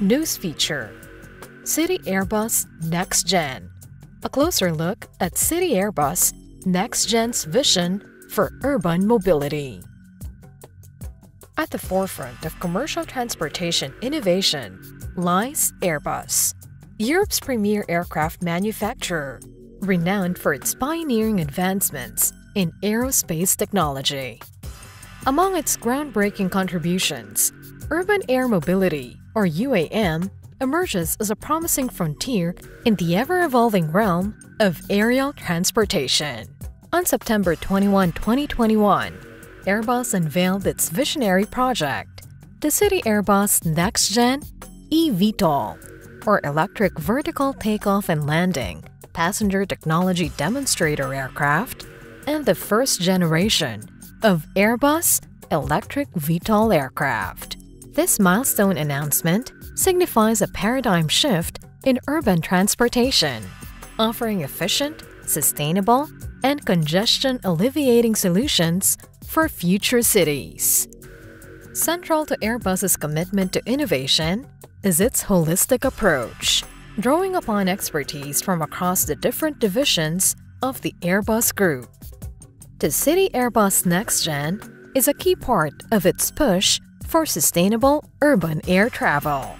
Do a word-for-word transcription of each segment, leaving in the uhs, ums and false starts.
News feature, CityAirbus NextGen. A closer look at CityAirbus NextGen's vision for urban mobility. At the forefront of commercial transportation innovation lies Airbus, Europe's premier aircraft manufacturer, renowned for its pioneering advancements in aerospace technology. Among its groundbreaking contributions, urban air mobility, or U A M, emerges as a promising frontier in the ever-evolving realm of aerial transportation. On September twenty-first, twenty twenty-one, Airbus unveiled its visionary project, the CityAirbus NextGen eVTOL, or Electric Vertical Takeoff and Landing Passenger Technology Demonstrator Aircraft, and the first generation of Airbus electric V TOL aircraft. This milestone announcement signifies a paradigm shift in urban transportation, offering efficient, sustainable, and congestion-alleviating solutions for future cities. Central to Airbus's commitment to innovation is its holistic approach, drawing upon expertise from across the different divisions of the Airbus Group. The CityAirbus NextGen is a key part of its push for sustainable urban air travel.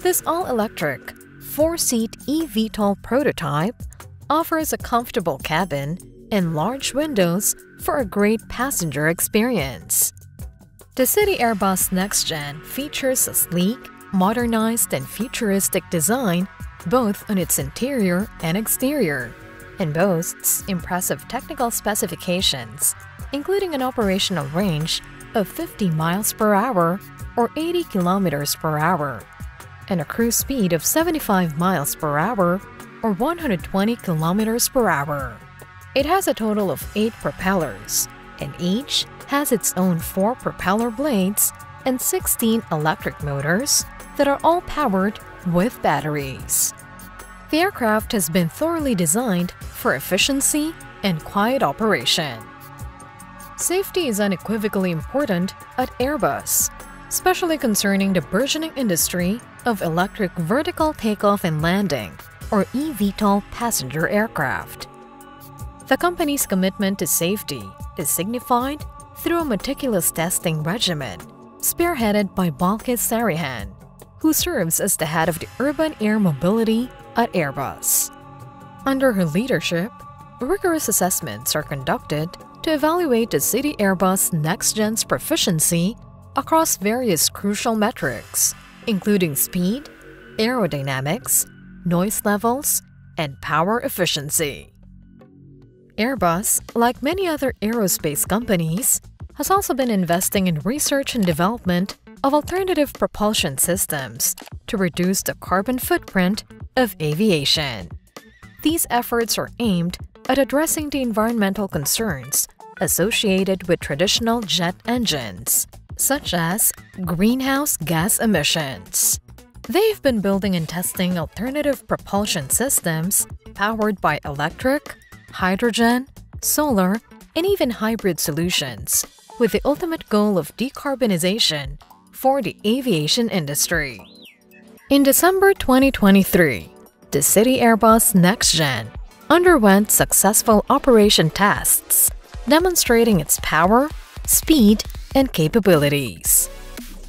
This all-electric, four-seat eVTOL prototype offers a comfortable cabin and large windows for a great passenger experience. The CityAirbus NextGen features a sleek, modernized, and futuristic design both on its interior and exterior, and boasts impressive technical specifications, including an operational range of fifty miles per hour or eighty kilometers per hour, and a cruise speed of seventy-five miles per hour or one hundred twenty kilometers per hour. It has a total of eight propellers, and each has its own four propeller blades and sixteen electric motors that are all powered with batteries. The aircraft has been thoroughly designed for efficiency and quiet operation. Safety is unequivocally important at Airbus, especially concerning the burgeoning industry of electric vertical takeoff and landing, or eVTOL passenger aircraft. The company's commitment to safety is signified through a meticulous testing regimen, spearheaded by Balkis Sarihan, who serves as the head of the Urban Air Mobility at Airbus. Under her leadership, rigorous assessments are conducted to evaluate the CityAirbus NextGen's proficiency across various crucial metrics, including speed, aerodynamics, noise levels, and power efficiency. Airbus, like many other aerospace companies, has also been investing in research and development of alternative propulsion systems to reduce the carbon footprint of aviation. These efforts are aimed at addressing the environmental concerns associated with traditional jet engines, such as greenhouse gas emissions. They've been building and testing alternative propulsion systems powered by electric, hydrogen, solar, and even hybrid solutions, with the ultimate goal of decarbonization for the aviation industry. In December twenty twenty-three, the CityAirbus NextGen underwent successful operation tests, demonstrating its power, speed, and capabilities.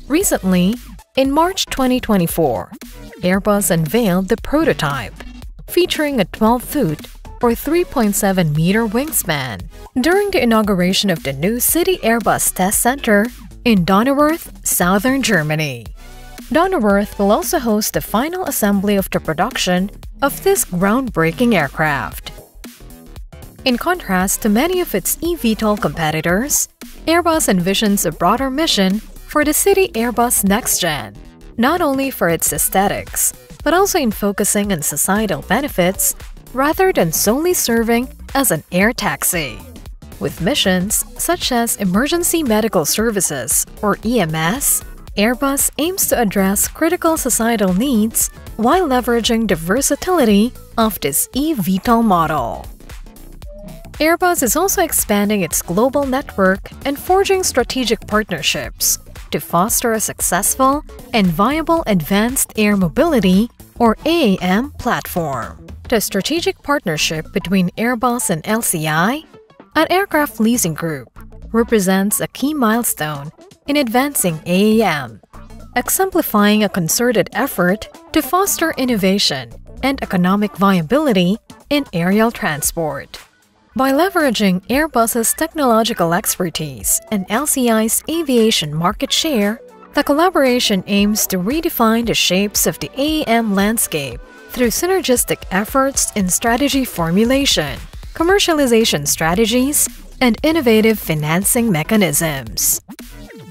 Recently, in March twenty twenty-four, Airbus unveiled the prototype, featuring a twelve-foot or three point seven meter wingspan during the inauguration of the new CityAirbus Test Center in Donauwörth, southern Germany. Donauwörth will also host the final assembly of the production of this groundbreaking aircraft. In contrast to many of its eVTOL competitors, Airbus envisions a broader mission for the CityAirbus NextGen, not only for its aesthetics, but also in focusing on societal benefits rather than solely serving as an air taxi, with missions such as emergency medical services, or E M S, Airbus aims to address critical societal needs while leveraging the versatility of this eVTOL model. Airbus is also expanding its global network and forging strategic partnerships to foster a successful and viable Advanced Air Mobility, or A A M, platform. The strategic partnership between Airbus and L C I, an aircraft leasing group, represents a key milestone in advancing A A M, exemplifying a concerted effort to foster innovation and economic viability in aerial transport. By leveraging Airbus's technological expertise and L C I's aviation market share, the collaboration aims to redefine the shapes of the A A M landscape through synergistic efforts in strategy formulation, commercialization strategies, and innovative financing mechanisms.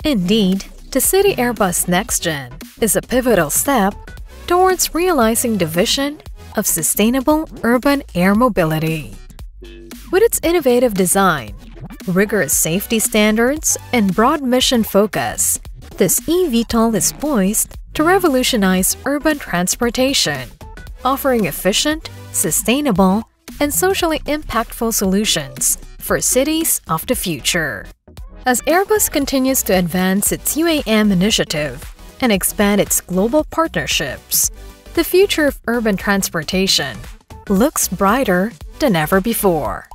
Indeed, the CityAirbus NextGen is a pivotal step towards realizing the vision of sustainable urban air mobility. With its innovative design, rigorous safety standards, and broad mission focus, this eVTOL is poised to revolutionize urban transportation, offering efficient, sustainable, and socially impactful solutions for cities of the future. As Airbus continues to advance its U A M initiative and expand its global partnerships, the future of urban transportation looks brighter than ever before.